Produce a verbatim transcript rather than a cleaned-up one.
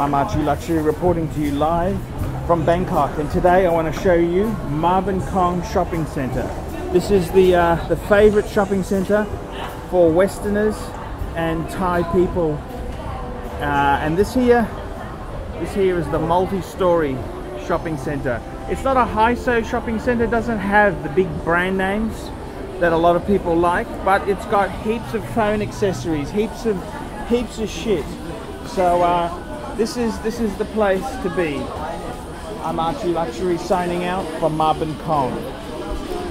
I'm Archie Luxury reporting to you live from Bangkok, and today I want to show you M B K Shopping Center. This is the, uh, the favorite shopping center for Westerners and Thai people. Uh, and this here, this here is the multi-story shopping center. It's not a high-so shopping center, doesn't have the big brand names that a lot of people like, but it's got heaps of phone accessories, heaps of heaps of shit. So uh, this is this is the place to be. I'm Archie Luxury signing out from M B K.